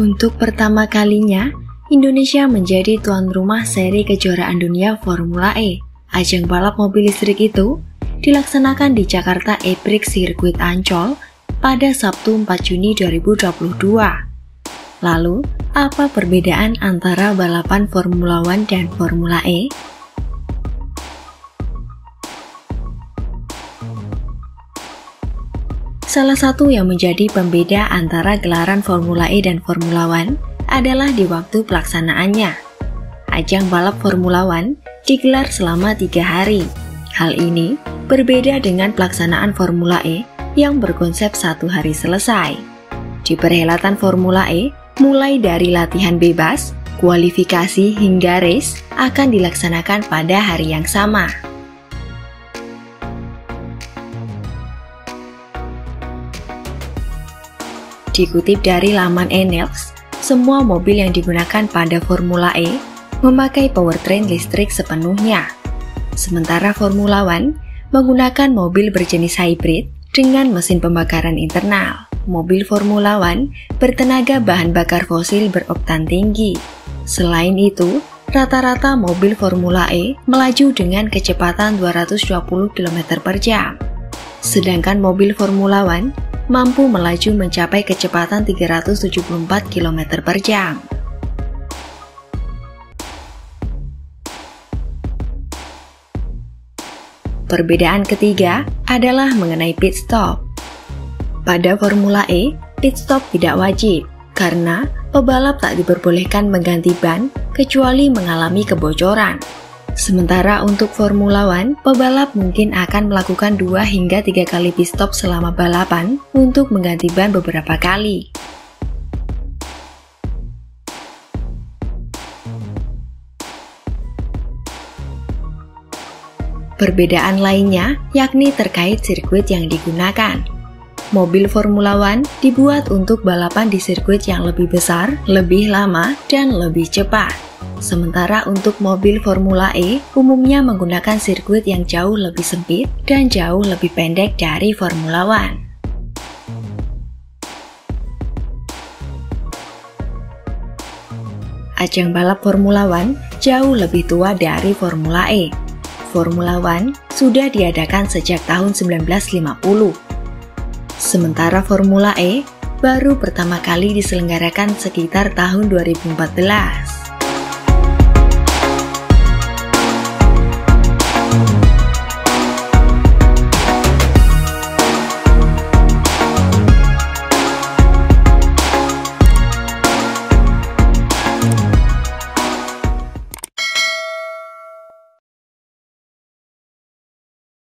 Untuk pertama kalinya, Indonesia menjadi tuan rumah seri kejuaraan dunia Formula E. Ajang balap mobil listrik itu dilaksanakan di Jakarta E-Prix Circuit Ancol pada Sabtu 4 Juni 2022. Lalu, apa perbedaan antara balapan Formula 1 dan Formula E? Salah satu yang menjadi pembeda antara gelaran Formula E dan Formula 1 adalah di waktu pelaksanaannya. Ajang balap Formula 1 digelar selama 3 hari. Hal ini berbeda dengan pelaksanaan Formula E yang berkonsep 1 hari selesai. Di perhelatan Formula E, mulai dari latihan bebas, kualifikasi hingga race akan dilaksanakan pada hari yang sama. Dikutip dari laman Enels, semua mobil yang digunakan pada Formula E memakai powertrain listrik sepenuhnya. Sementara Formula 1 menggunakan mobil berjenis hybrid dengan mesin pembakaran internal. Mobil Formula 1 bertenaga bahan bakar fosil beroktan tinggi. Selain itu, rata-rata mobil Formula E melaju dengan kecepatan 220 km/jam. Sedangkan mobil Formula 1 mampu melaju mencapai kecepatan 374 km/jam. Perbedaan ketiga adalah mengenai pit stop. Pada Formula E, pit stop tidak wajib karena pebalap tak diperbolehkan mengganti ban kecuali mengalami kebocoran. Sementara untuk Formula 1, pebalap mungkin akan melakukan 2 hingga 3 kali pit stop selama balapan untuk mengganti ban beberapa kali. Perbedaan lainnya yakni terkait sirkuit yang digunakan. Mobil Formula 1 dibuat untuk balapan di sirkuit yang lebih besar, lebih lama, dan lebih cepat. Sementara untuk mobil Formula E, umumnya menggunakan sirkuit yang jauh lebih sempit dan jauh lebih pendek dari Formula 1. Ajang balap Formula 1 jauh lebih tua dari Formula E. Formula 1 sudah diadakan sejak tahun 1950. Sementara Formula E baru pertama kali diselenggarakan sekitar tahun 2014.